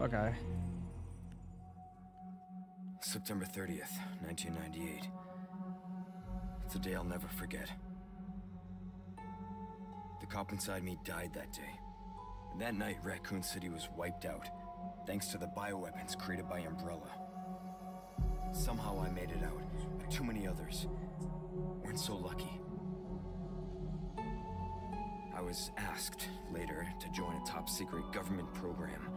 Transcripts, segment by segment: okay. September 30th, 1998. It's a day I'll never forget. The cop inside me died that day. And that night, Raccoon City was wiped out, thanks to the bioweapons created by Umbrella. Somehow I made it out, but too many others weren't so lucky. I was asked later to join a top-secret government program.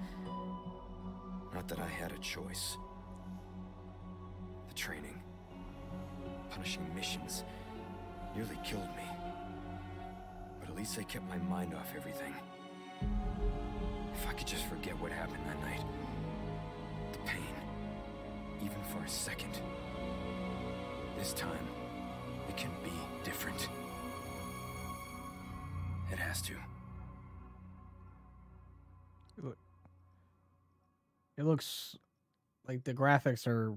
Not that I had a choice. The training, punishing missions, nearly killed me. But at least I kept my mind off everything. If I could just forget what happened that night, the pain, even for a second. This time, it can be different. It has to. It looks like the graphics are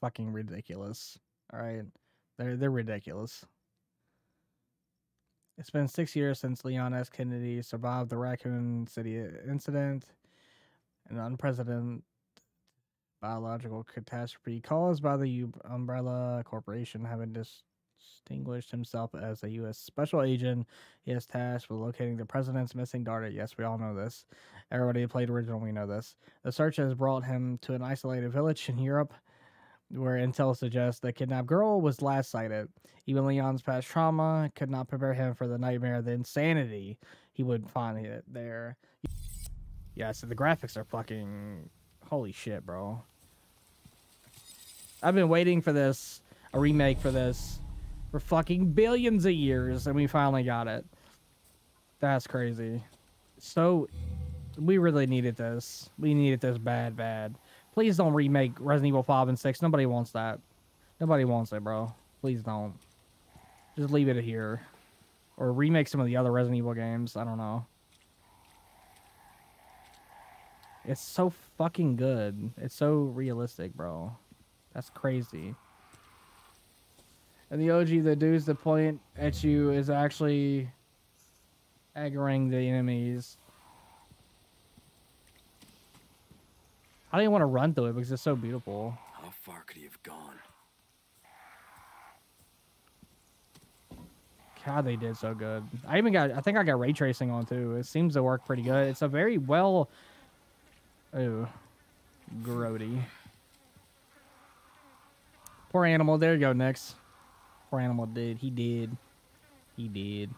fucking ridiculous. All right, they're ridiculous. It's been 6 years since Leon S. Kennedy survived the Raccoon City incident, an unprecedented biological catastrophe caused by the Umbrella Corporation. Having distinguished himself as a U.S. special agent, he is tasked with locating the president's missing daughter. Yes, we all know this. Everybody who played original, we know this. The search has brought him to an isolated village in Europe, where intel suggests the kidnapped girl was last sighted. Even Leon's past trauma could not prepare him for the nightmare, the insanity he would find it there. Yeah, so the graphics are fucking... holy shit, bro. I've been waiting for this, a remake for this, for fucking billions of years, and we finally got it. That's crazy. So, we really needed this. We needed this bad, bad. Please don't remake Resident Evil 5 and 6. Nobody wants that. Nobody wants it, bro. Please don't. Just leave it here. Or remake some of the other Resident Evil games. I don't know. It's so fucking good. It's so realistic, bro. That's crazy. And the OG, the dudes that point at you is actually aggroing the enemies. I don't even want to run through it because it's so beautiful. How far could he have gone? God, they did so good. I think I got ray tracing on too. It seems to work pretty good. It's a very well... Ooh. Grody. Poor animal. There you go, Nix. Poor animal did. He did. He did.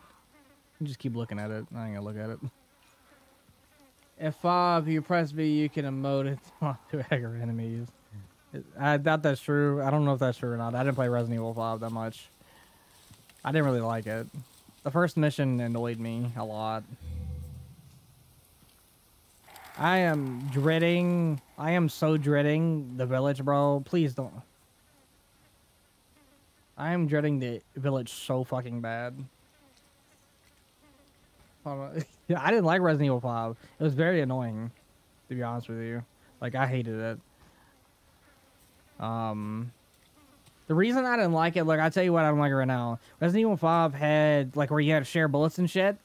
You just keep looking at it. I ain't gonna look at it. F5, you press B, you can emote it to anger enemies. I doubt that's true. I don't know if that's true or not. I didn't play Resident Evil 5 that much. I didn't really like it. The first mission annoyed me a lot. I am so dreading the village, bro. Please don't. I am dreading the village so fucking bad. Yeah, I didn't like Resident Evil 5. It was very annoying, to be honest with you. Like, I hated it. The reason I didn't like it, like, I'll tell you what I don't like it right now. Resident Evil 5 had, like, where you had to share bullets and shit.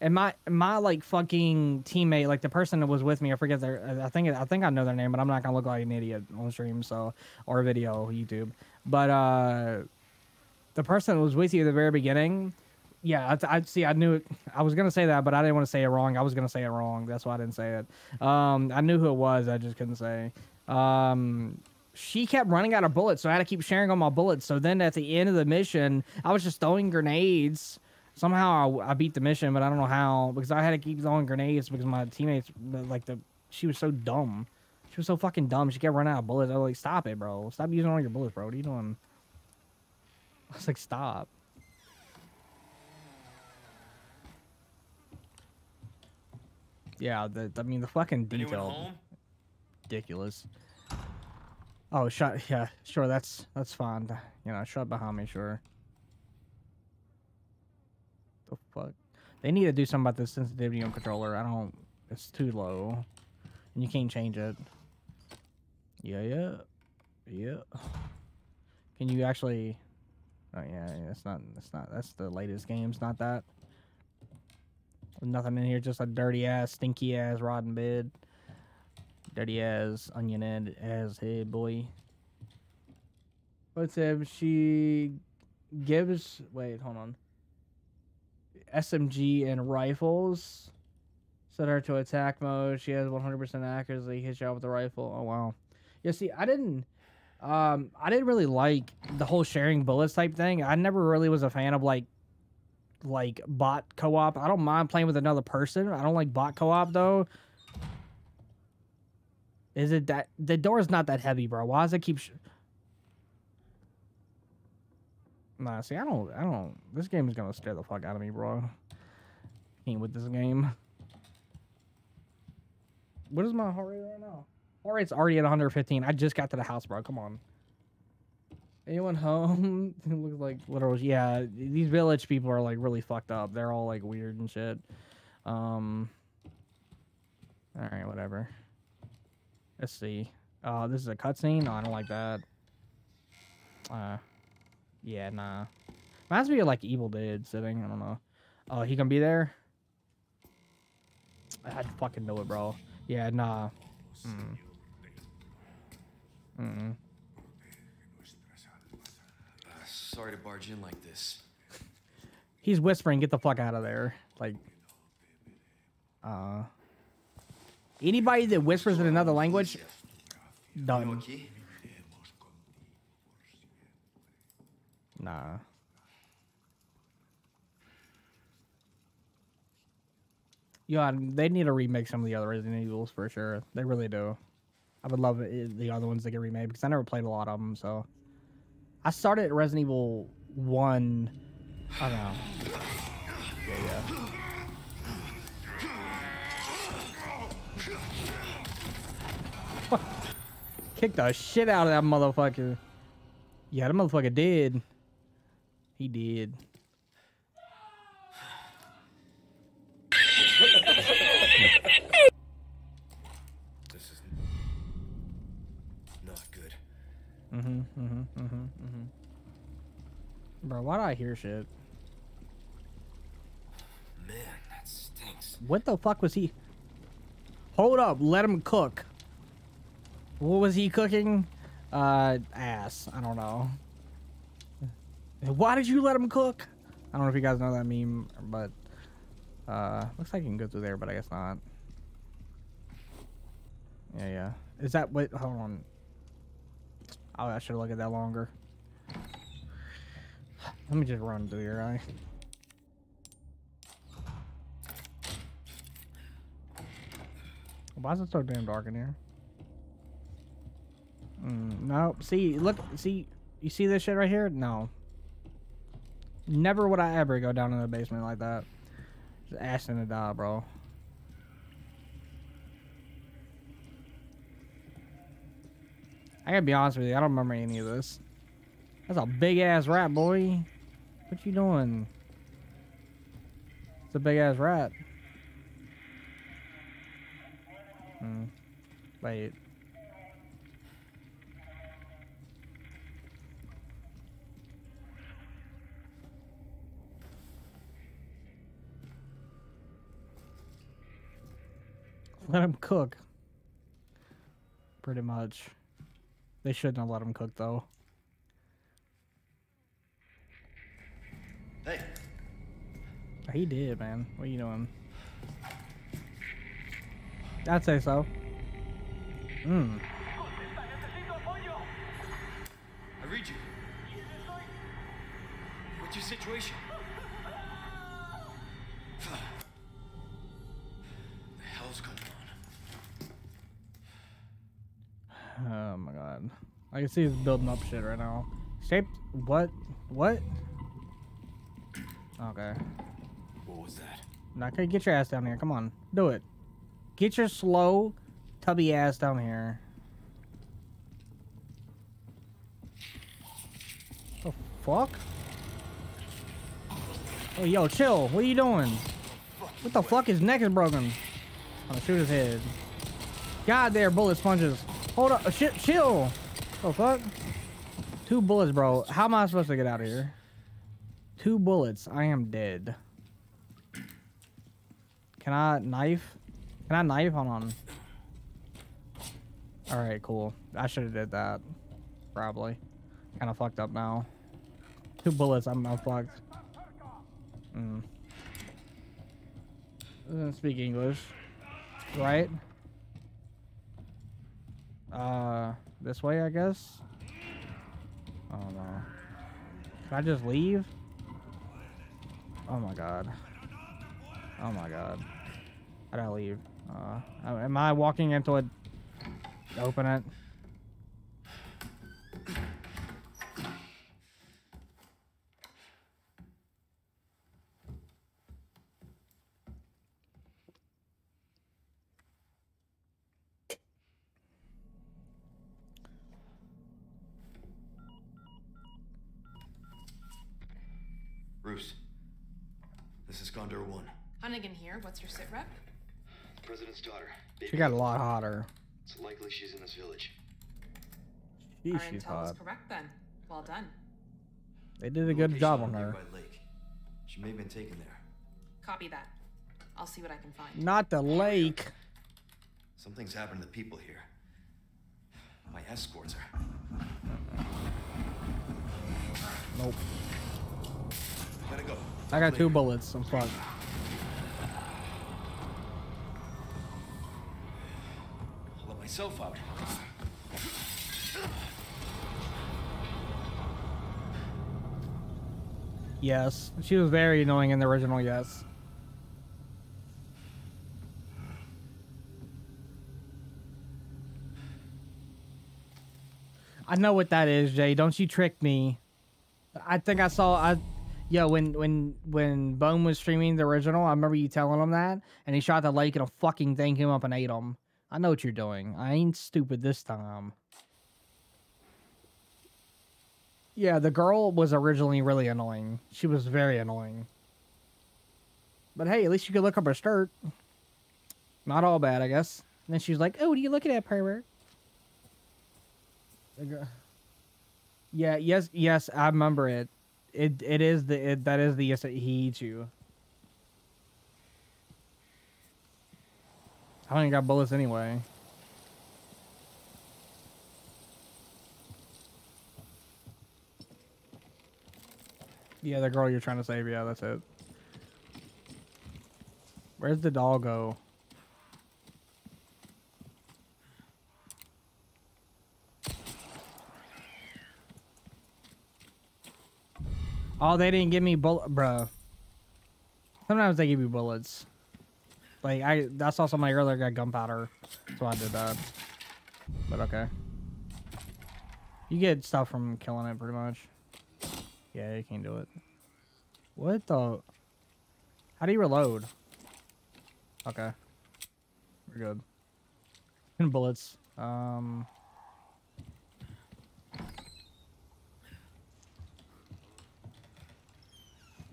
And my like, fucking teammate, like, the person that was with me, I forget their, I think I know their name, but I'm not gonna look like an idiot on stream, so, or video, YouTube. But, the person that was with you at the very beginning... Yeah, I see. I knew it. I was gonna say that, but I didn't want to say it wrong. I was gonna say it wrong. That's why I didn't say it. I knew who it was. I just couldn't say. She kept running out of bullets, so I had to keep sharing all my bullets. So then at the end of the mission, I was just throwing grenades. Somehow I beat the mission, but I don't know how, because I had to keep throwing grenades because my teammates, like, she was so dumb. She was so fucking dumb. She kept running out of bullets. I was like, stop it, bro. Stop using all your bullets, bro. What are you doing? I was like, stop. Yeah, I mean, the fucking detail, ridiculous. Oh, shut, yeah, sure, that's fine. You know, shut behind me, sure. The fuck? They need to do something about the sensitivity on controller. It's too low. And you can't change it. Yeah. Can you actually, oh, yeah, it's not, that's the latest game, it's not that. Nothing in here, just a dirty ass, stinky ass, rotten bed. Dirty ass onion ass head boy. What's up? She gives. Wait, hold on. SMG and rifles. Set her to attack mode. She has 100% accuracy. Hit you out with the rifle. Oh wow. Yeah. See, I didn't really like the whole sharing bullets type thing. I never really was a fan of like bot co-op. I don't mind playing with another person. I don't like bot co-op though. Is it that the door is not that heavy, bro? Why does it keep? Nah, see, I don't. This game is gonna scare the fuck out of me, bro. Ain't with this game. What is my heart rate right now? Heart rate's already at 115. I just got to the house, bro. Come on. Anyone home? It looks like literal. Yeah, these village people are like really fucked up. They're all like weird and shit. All right, whatever. Let's see. This is a cutscene. No, I don't like that. Yeah, nah. Reminds me of like Evil Dead sitting. I don't know. Oh, he gonna be there? I fucking know it, bro. Yeah, nah. Mm. Mm. Sorry to barge in like this. He's whispering, "Get the fuck out of there!" Like, anybody that whispers in another language, done. Nah. Yeah, they need to remake some of the other Resident Evils for sure. They really do. I would love it, the other ones that get remade because I never played a lot of them. So I started Resident Evil 1. I don't know. Yeah. Kick the shit out of that motherfucker. Yeah, that motherfucker did. He did. This is not good. Bro, why do I hear shit? Man, that stinks. What the fuck was he? Hold up, let him cook. What was he cooking? Ass. I don't know. Why did you let him cook? I don't know if you guys know that meme, but looks like you can go through there, but I guess not. Yeah, yeah. Is that what? Hold on. Oh, I should have looked at that longer. Let me just run through here, right? Why is it so damn dark in here? No, see, look, see, you see this shit right here? No. Never would I ever go down in the basement like that. Just ass in the die, bro. I gotta be honest with you, I don't remember any of this. That's a big-ass rat, boy. What you doing? It's a big-ass rat. Wait. Let him cook. Pretty much. They shouldn't have let him cook, though. Hey. He did, man. What are you doing? I'd say so. Mmm. I read you. What's your situation? Oh my god. I can see it's building up shit right now. Shaped what? What? Okay. What was that? Not gonna get your ass down here. Come on. Do it. Get your slow, tubby ass down here. The fuck? Oh, yo, chill. What are you doing? What the fuck? His neck is broken. I'm gonna shoot his head. God, there, bullet sponges. Hold up, shit, chill. Oh fuck. 2 bullets, bro. How am I supposed to get out of here? 2 bullets. I am dead. Can I knife? Can I knife? Hold on. Alright, cool. I should have did that. Probably. Kind of fucked up now. 2 bullets, I'm fucked. Doesn't speak English. Right? This way, I guess? Oh no. Can I just leave? Oh my god. Oh my god. How do I leave? Am I walking into a... Open it. Bruce, this is Condor 1. Hunnigan here. What's your sit rep? The president's daughter. Baby. She got a lot hotter. It's likely she's in this village. Our intel was correct then. Well done. They did a good job on her. She may have been taken there. Copy that. I'll see what I can find. Not the lake. Something's happened to the people here. My escorts are. Nope. Gotta go. I got 2 bullets. I'm fucked. Myself out. Yes, she was very annoying in the original. Yes. I know what that is, Jay. Don't you trick me. I think I saw. When Bone was streaming the original, I remember you telling him that, and he shot the lake and a fucking thing came up and ate him. I know what you're doing. I ain't stupid this time. Yeah, the girl was originally really annoying. She was very annoying. But hey, at least you could look up her skirt. Not all bad, I guess. And then she's like, oh, what are you looking at, pervert? Yeah, yes, I remember it. That is the yes that he eats you. I don't even got bullets anyway. Yeah, the girl you're trying to save. Yeah, that's it. Where's the doll go? Oh, they didn't give me bullet, bruh. Sometimes they give you bullets. Like, I saw somebody earlier got gunpowder, so I did that. But okay. You get stuff from killing it, pretty much. Yeah, you can't do it. What the? How do you reload? Okay. We're good. 10 bullets.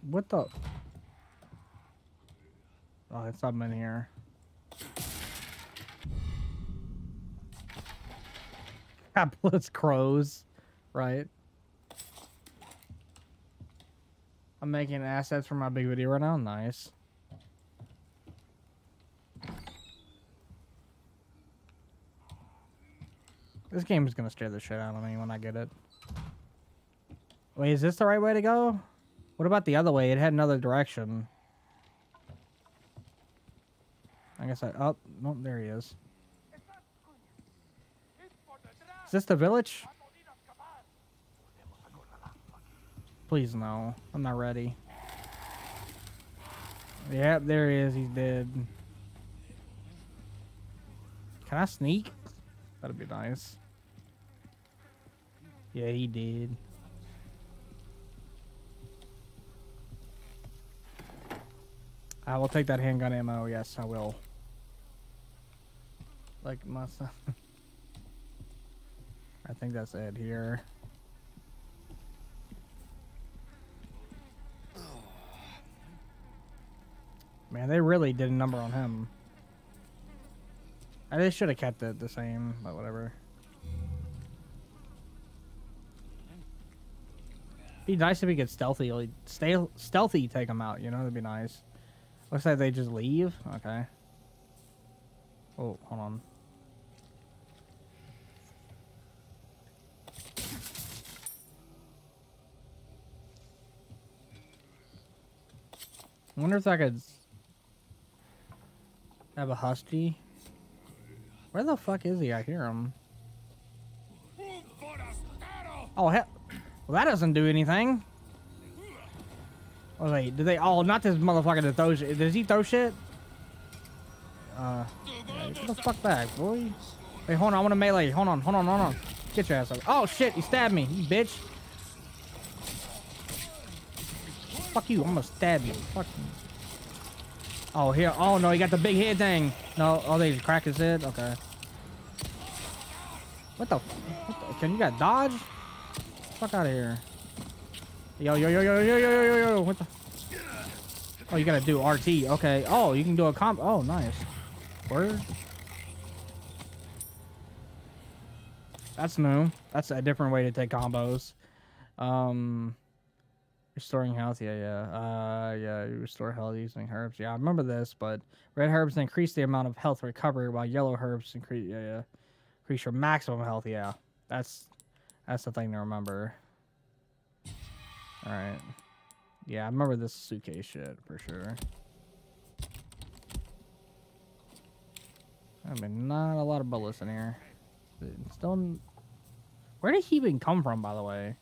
What the? Oh, it's something in here. Capitalist crows, right? I'm making assets for my big video right now. Nice. This game is gonna scare the shit out of me when I get it. Wait, is this the right way to go? What about the other way? It had another direction. I guess oh, no, there he is. Is this the village? Please, no. I'm not ready. Yep, there he is. He's dead. Can I sneak? That'd be nice. Yeah, he did. I will take that handgun ammo. Yes, I will. Like my son. I think that's it here. Man, they really did a number on him. They should have kept it the same, but whatever. Be nice if he could stealthy, like, stealthy take him out. You know, that'd be nice. Looks like they just leave. Okay. Oh, hold on. I wonder if I could have a husky. Where the fuck is he? I hear him. Oh, hell. Well, that doesn't do anything. Oh, wait. Do they? Oh, not this motherfucker that throws shit. Does he throw shit? Yeah, get the fuck back, boy. Wait, hold on. I want to melee. Hold on. Hold on. Hold on. Get your ass up. Oh, shit. He stabbed me. You bitch. Fuck you. I'm gonna stab you. Fuck you. Oh, here. Oh, no. He got the big head thing. No. Oh, they crack his head. Okay. What the? Can you got dodge? Fuck out of here. Yo, yo, yo, yo, yo, yo, yo, yo. What the? Oh, you gotta do RT. Okay. Oh, you can do a comp. Oh, nice. Word. That's new. That's a different way to take combos. Restoring health, yeah, yeah. Yeah, you restore health using herbs. Yeah, I remember this, but red herbs increase the amount of health recovery, while yellow herbs increase, yeah, yeah, increase your maximum health. Yeah, that's the thing to remember. All right. Yeah, I remember this suitcase shit for sure. I mean, not a lot of bullets in here. Still, where did he even come from, by the way?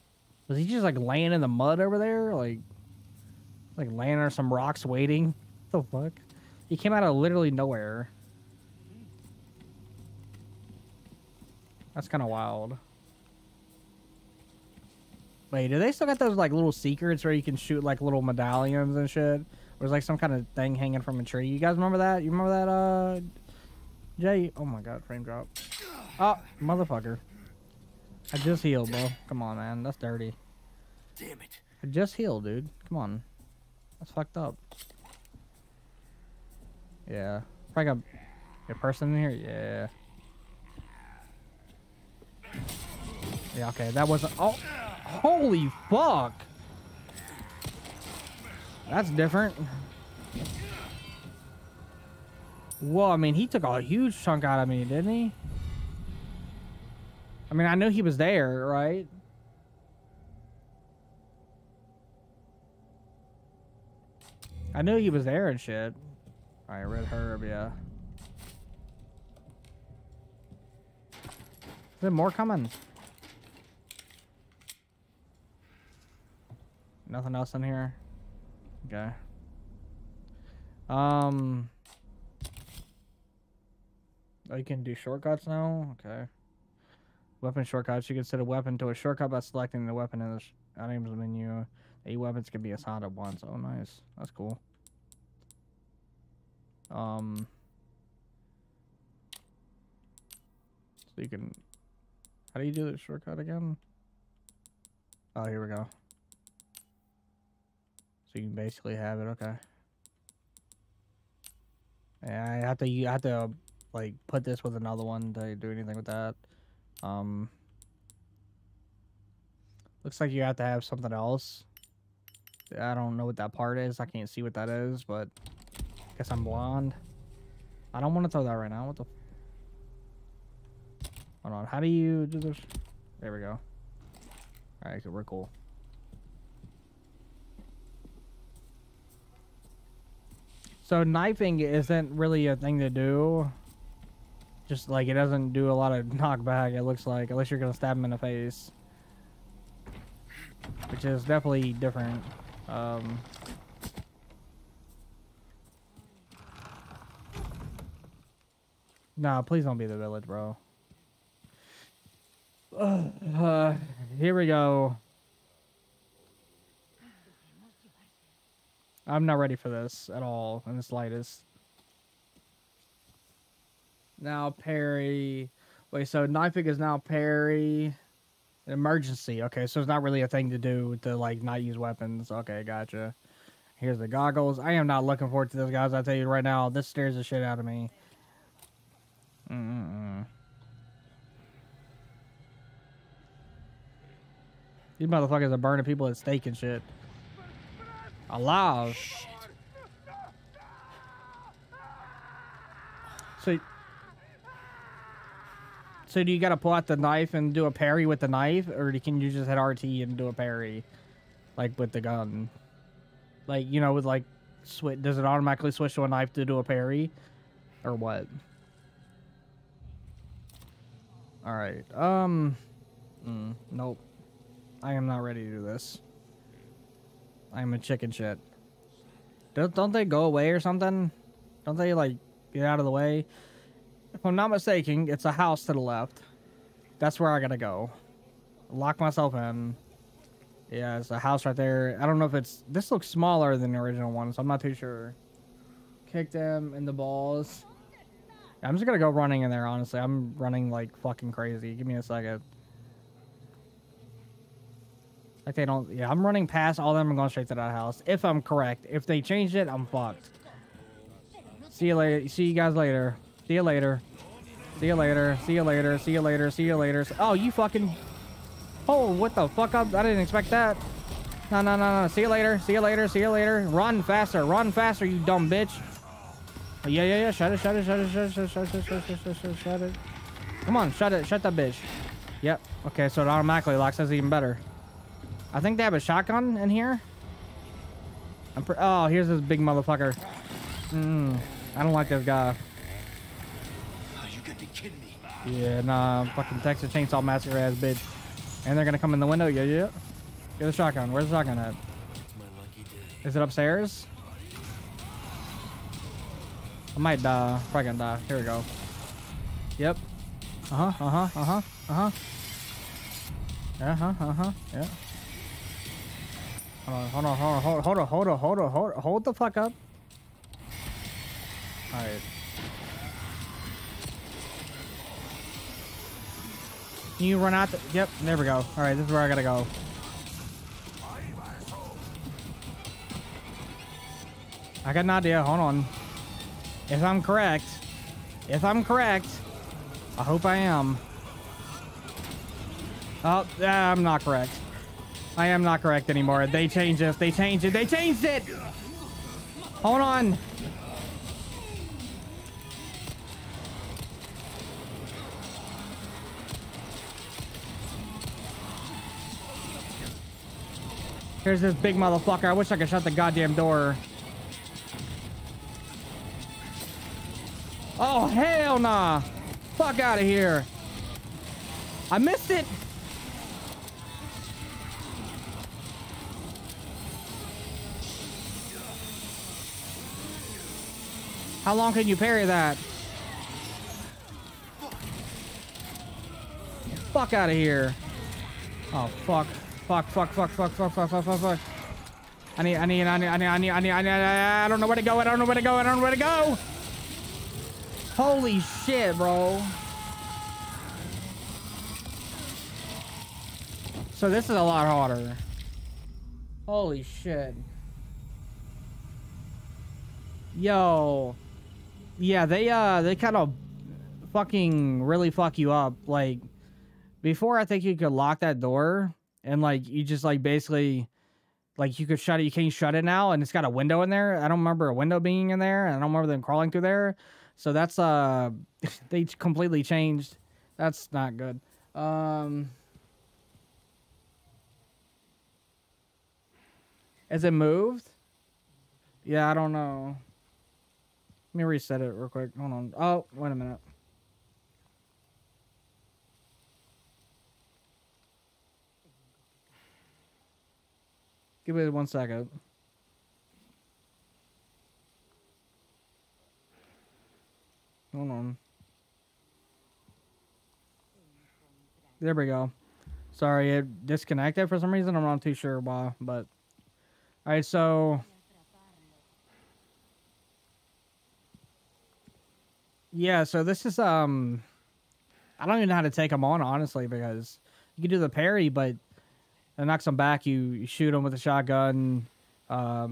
Was he just like laying in the mud over there, like laying on some rocks waiting? What the fuck? He came out of literally nowhere. That's kind of wild. Wait, do they still got those like little secrets where you can shoot like little medallions and shit? Or there's like some kind of thing hanging from a tree? You guys remember that? You remember that? Jay? Oh my god, frame drop. Oh, motherfucker. I just healed, bro. Come on, man. That's dirty. Damn it. I just healed, dude. Come on. That's fucked up. Yeah. Probably got a person in here. Yeah. Yeah, okay. That wasn't... Oh! Holy fuck! That's different. Well, I mean, he took a huge chunk out of me, didn't he? I mean, I knew he was there, right? I knew he was there and shit. Alright, red herb, yeah. Is there more coming? Nothing else in here? Okay. Oh, you can do shortcuts now? Okay. Weapon shortcuts. You can set a weapon to a shortcut by selecting the weapon in the items menu. 8 weapons can be assigned at once. Oh, nice. That's cool. So you can... How do you do the shortcut again? Oh, here we go. So you can basically have it. Okay. Yeah, I have to like put this with another one to do anything with that. Looks like you have to have something else. I don't know what that part is. I can't see what that is, but I guess I'm blind. I don't want to throw that right now. What the... Hold on. How do you do this? There we go. All right, so we're cool. So knifing isn't really a thing to do. Just like it doesn't do a lot of knockback, it looks like, unless you're gonna stab him in the face, which is definitely different. Nah, please don't be the village, bro. Here we go. I'm not ready for this at all in the slightest. Now parry. Wait, so knifing is now parry. Emergency. Okay, so it's not really a thing to do to like not use weapons. Okay, gotcha. Here's the goggles. I am not looking forward to this, guys. I tell you right now, this scares the shit out of me. These motherfuckers are burning people at stake and shit. Alive. So do you gotta pull out the knife and do a parry with the knife, or can you just hit RT and do a parry, like with the gun, like you know, with like switch? Does it automatically switch to a knife to do a parry, or what? All right. Nope. I am not ready to do this. I am a chicken shit. Don't they go away or something? Don't they like get out of the way? If I'm not mistaken, it's a house to the left. That's where I gotta go. Lock myself in. Yeah, it's a house right there. I don't know if it's... This looks smaller than the original one, so I'm not too sure. Kick them in the balls. I'm just gonna go running in there, honestly. I'm running like fucking crazy. Give me a second. Like they don't... Yeah, I'm running past all of them and going straight to that house. If I'm correct. If they changed it, I'm fucked. See you later. See you guys later. See you later. See you later. See you later. See you later. See you later. Oh, you fucking... Oh, what the fuck? I didn't expect that. No, no, no, no. See you later. See you later. See you later. Run faster. Run faster, you dumb bitch. Yeah, yeah, yeah. Shut it. Shut it. Shut it. Shut it. Shut it. Shut it. Shut it. Come on. Shut it. Shut that bitch. Yep. Okay, so it automatically locks. That's even better. I think they have a shotgun in here. Oh, here's this big motherfucker. I don't like this guy. Oh, you got to kill me. Yeah, nah. Fucking Texas Chainsaw Massacre ass bitch. And they're gonna come in the window. Yeah, yeah. Get the shotgun. Where's the shotgun at? Is it upstairs? I might die. Probably gonna die. Here we go. Yep. Yeah. Hold on. Hold the fuck up. All right. You run out. Yep, there we go. All right, this is where I gotta go. I got an idea. Hold on. If I'm correct, I hope I am. Oh, I'm not correct. I am not correct anymore. They changed it. They changed it. Hold on. Here's this big motherfucker. I wish I could shut the goddamn door. Oh, hell nah. Fuck out of here. I missed it. How long can you parry that? Fuck out of here. Oh, fuck. Fuck. I don't know where to go. Holy shit, bro. So this is a lot harder. Holy shit. Yo. Yeah, they kind of fucking really fuck you up. Like, before I think you could lock that door. And like you just like basically like you could shut it, you can't shut it now, and it's got a window in there. I don't remember a window being in there, and I don't remember them crawling through there. So that's they completely changed. That's not good. Is it moved? Yeah, I don't know. Let me reset it real quick. Hold on. Oh, wait a minute. Give me 1 second. Hold on. There we go. Sorry, it disconnected for some reason. I'm not too sure why, but... Alright, so... Yeah, so this is, I don't even know how to take them on, honestly, because... You can do the parry, but... It knocks them back. You shoot them with a shotgun. How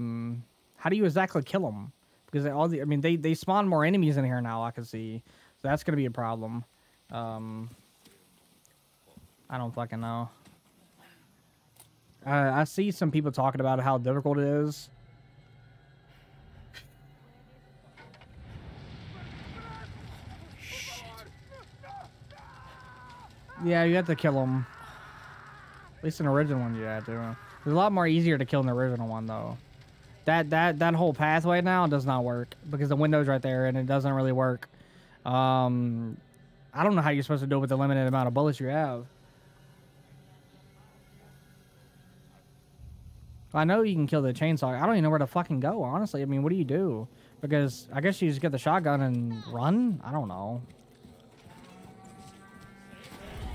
do you exactly kill them? Because they spawn more enemies in here now. I can see, so that's gonna be a problem. I don't fucking know. I see some people talking about how difficult it is. Shit. Yeah, you have to kill them. At least in the original one, yeah, I do. It's a lot more easier to kill in the original one, though. That whole pathway now does not work because the window's right there and it doesn't really work. I don't know how you're supposed to do it with the limited amount of bullets you have. I know you can kill the chainsaw. I don't even know where to fucking go, honestly. I mean, what do you do? Because I guess you just get the shotgun and run? I don't know.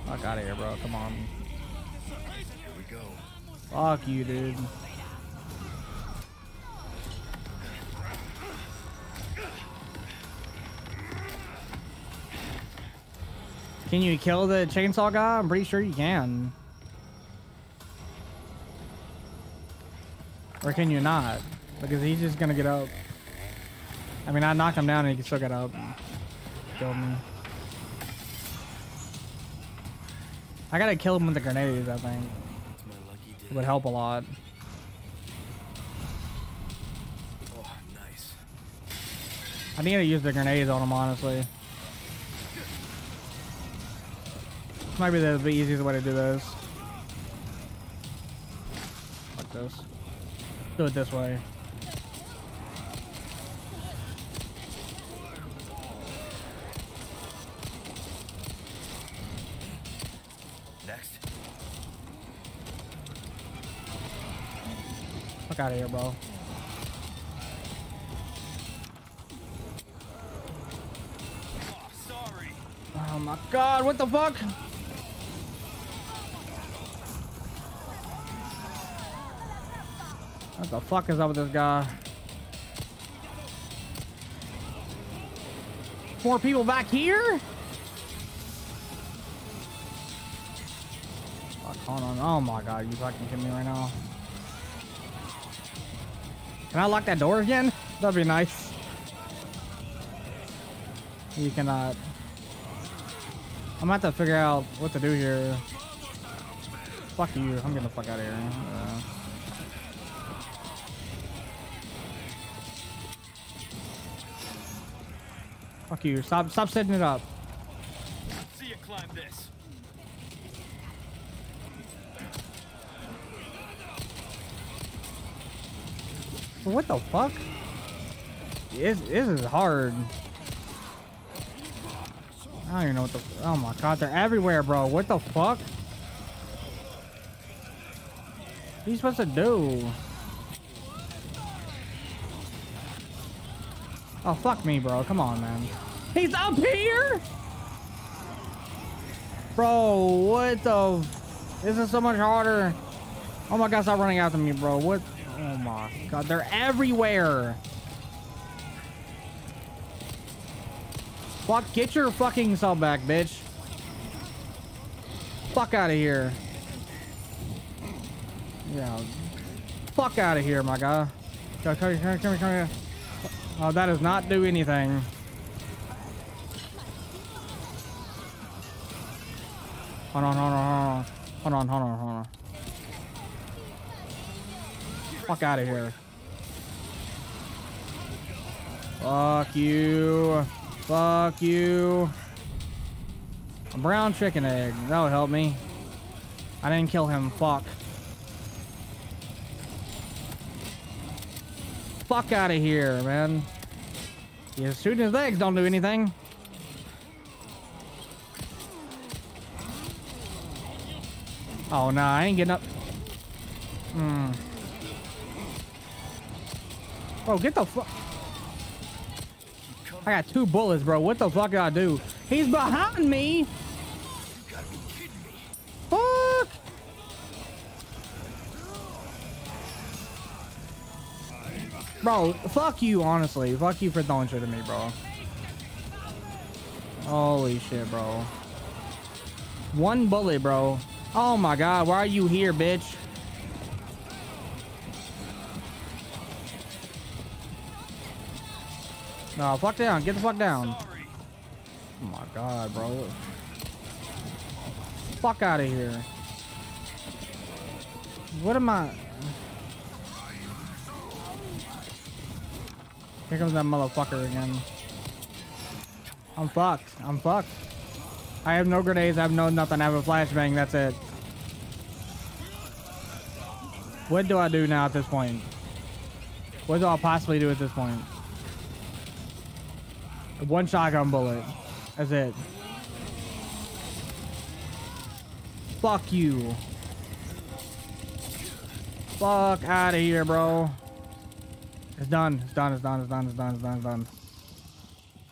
Fuck out of here, bro. Come on. Here we go. Fuck you, dude. Can you kill the chainsaw guy? I'm pretty sure you can. Or can you not? Because he's just gonna get up. I mean, I knocked him down and he can still get up. Kill me. I gotta kill him with the grenades, I think. It would help a lot. Oh, nice. I need to use the grenades on him, honestly. This might be the easiest way to do this. Fuck this. Do it this way. Next. Fuck out of here, bro. Oh, sorry. Oh my God! What the fuck? What the fuck is up with this guy? More people back here? Fuck, hold on. Oh my God, you fucking kidding me right now? Can I lock that door again? That'd be nice. You cannot. I'm gonna have to figure out what to do here. Fuck you. I'm getting the fuck out of here. Yeah. Fuck you. Stop setting it up. See you climb this. What the fuck? This is hard. I don't even know what the... Oh my God, they're everywhere, bro. What the fuck? What are you supposed to do? Oh, fuck me, bro. Come on, man. He's up here? Bro, what the... This is so much harder. Oh my God, stop running after me, bro. What? Oh my God, they're everywhere. Fuck, get your fucking self back, bitch. Fuck out of here. Yeah. Fuck out of here, my guy. Come here. Oh, that does not do anything. Hold on. Fuck out of here. Fuck you. A brown chicken egg. That'll help me. I didn't kill him. Fuck. Fuck out of here, man. Yeah, shooting his legs don't do anything. Oh, nah, I ain't getting up. Bro, get the fuck. I got 2 bullets, bro. What the fuck did I do? He's behind me. You gotta be kidding me. Fuck. Bro, fuck you, honestly. Fuck you for throwing shit at me, bro. Holy shit, bro. 1 bullet, bro. Oh my God, why are you here, bitch? No, fuck down. Get the fuck down. Oh my God, bro. Fuck out of here. What am I... Here comes that motherfucker again. I'm fucked. I have no grenades. I have no nothing. I have a flashbang. That's it. What do I do now at this point? What do I possibly do at this point? One shotgun bullet. That's it. Fuck you. Fuck out of here, bro. It's done. It's done. It's done. It's done. It's done. It's done. It's done.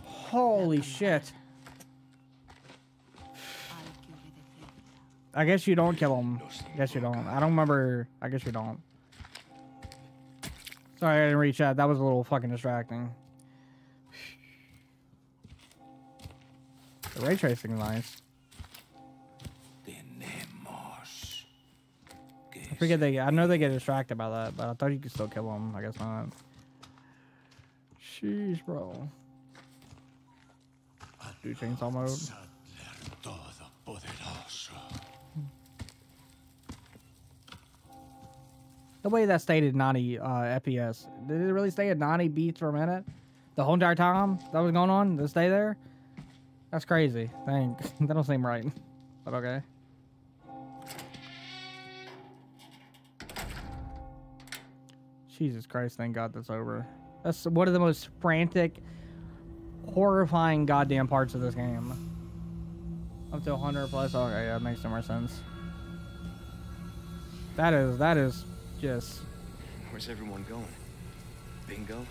Holy shit. I guess you don't kill him. I guess you don't. I don't remember. I guess you don't. Sorry, I didn't reach out. That was a little fucking distracting. The ray tracing is nice. I forget they. I know they get distracted by that, but I thought you could still kill them. I guess not. Jeez, bro. Do chainsaw mode. The way that stayed at 90 FPS. Did it really stay at 90 beats per minute? The whole entire time that was going on? Did it stay there? That's crazy. Thanks. That don't seem right. But okay. Jesus Christ, thank God that's over. That's one of the most frantic, horrifying goddamn parts of this game. Up to 100 plus. Okay, yeah, that makes no more sense. That is just... Where's everyone going? Bingo?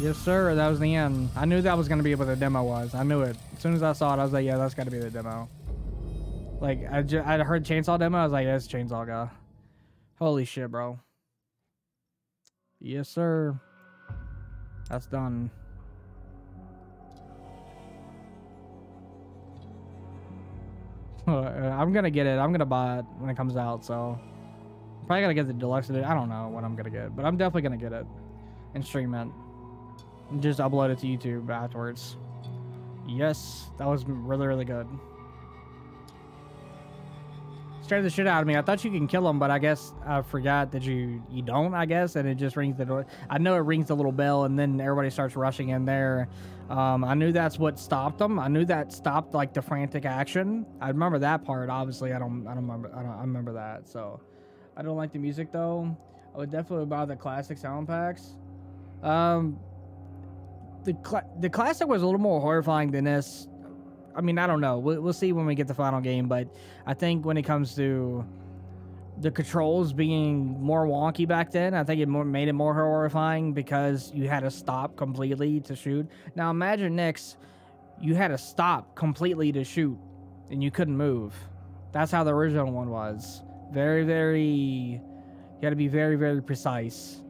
Yes, sir. That was the end. I knew that was going to be what the demo was. I knew it. As soon as I saw it, I was like, yeah, that's got to be the demo. Like, I heard chainsaw demo. I was like, yeah, that's chainsaw guy. Holy shit, bro. Yes, sir. That's done. I'm going to get it. I'm going to buy it when it comes out, so... I'm probably going to get the deluxe edition. I don't know what I'm going to get, but I'm definitely going to get it. And stream it. And just upload it to YouTube afterwards. Yes, that was really, really good. Scared the shit out of me. I thought you can kill him, but I guess I forgot that you don't, I guess, and it just rings the door. I know it rings the little bell, and then everybody starts rushing in there. I knew that's what stopped them. I knew that stopped, like, the frantic action. I remember that part. Obviously, I remember that, so. I don't like the music, though. I would definitely buy the classic sound packs. The classic was a little more horrifying than this. I mean, I don't know. We'll see when we get the final game, but I think when it comes to the controls being more wonky back then, I think it made it more horrifying because you had to stop completely to shoot. Now, imagine next, you had to stop completely to shoot, and you couldn't move. That's how the original one was. Very, very... You had to be very, very precise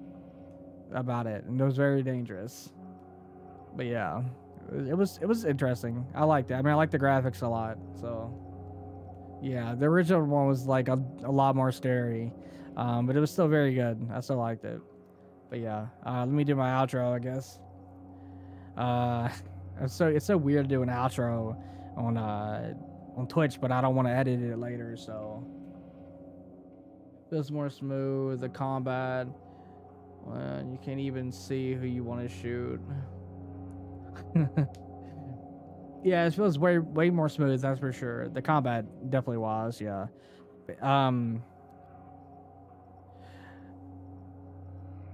about it, and it was very dangerous. But yeah, it was interesting. I liked it. I mean, I liked the graphics a lot. So yeah, the original one was like a lot more scary, but it was still very good. I still liked it. But yeah, let me do my outro, I guess. It's so weird doing an outro on Twitch, but I don't want to edit it later, so. Feels more smooth, the combat. Well, you can't even see who you want to shoot. Yeah, it feels way more smooth, that's for sure. The combat definitely was, yeah.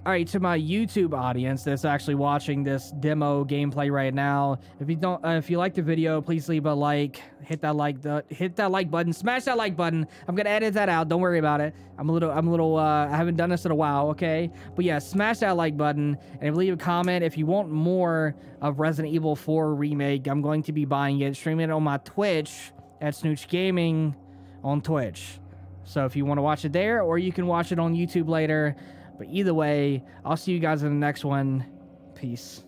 Alright, to my YouTube audience that's actually watching this demo gameplay right now, if you like the video, please leave a like, hit that like button, smash that like button. I'm gonna edit that out. Don't worry about it. I haven't done this in a while, okay? But yeah, smash that like button and leave a comment if you want more of Resident Evil 4 remake. I'm going to be buying it, streaming it on my Twitch at Snooch Gaming on Twitch. So if you want to watch it there, or you can watch it on YouTube later. But either way, I'll see you guys in the next one. Peace.